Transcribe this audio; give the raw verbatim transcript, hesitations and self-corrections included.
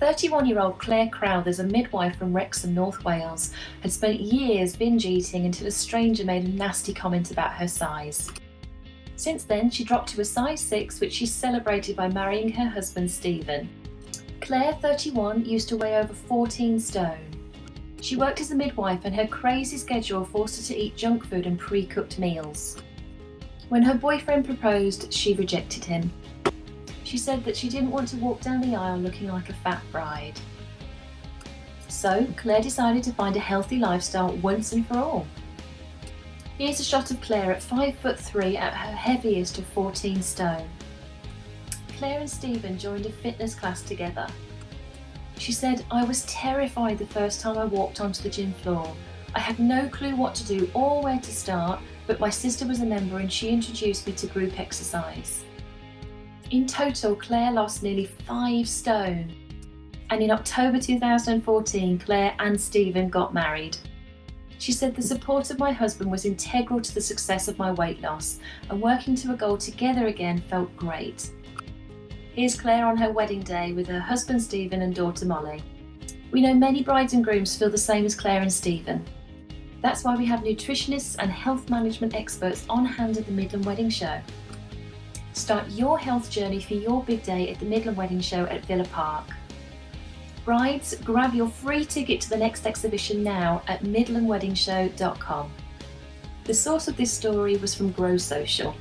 thirty-one-year-old Claire Crowthers, a midwife from Wrexham, North Wales, had spent years binge eating until a stranger made a nasty comment about her size. Since then, she dropped to a size six, which she celebrated by marrying her husband, Stephen. Claire, thirty-one, used to weigh over fourteen stone. She worked as a midwife, and her crazy schedule forced her to eat junk food and pre-cooked meals. When her boyfriend proposed, she rejected him. She said that she didn't want to walk down the aisle looking like a fat bride. So Claire decided to find a healthy lifestyle once and for all. Here's a shot of Claire at five foot three at her heaviest of fourteen stone. Claire and Stephen joined a fitness class together. She said, "I was terrified the first time I walked onto the gym floor. I had no clue what to do or where to start, but my sister was a member and she introduced me to group exercise." In total, Claire lost nearly five stone. And in October two thousand fourteen, Claire and Stephen got married. She said, "The support of my husband was integral to the success of my weight loss, and working to a goal together again felt great." Here's Claire on her wedding day with her husband Stephen and daughter Molly. We know many brides and grooms feel the same as Claire and Stephen. That's why we have nutritionists and health management experts on hand at the Midland Wedding Show. Start your health journey for your big day at the Midland Wedding Show at Villa Park. Brides, grab your free ticket to the next exhibition now at midland wedding show dot com. The source of this story was from Gosocial.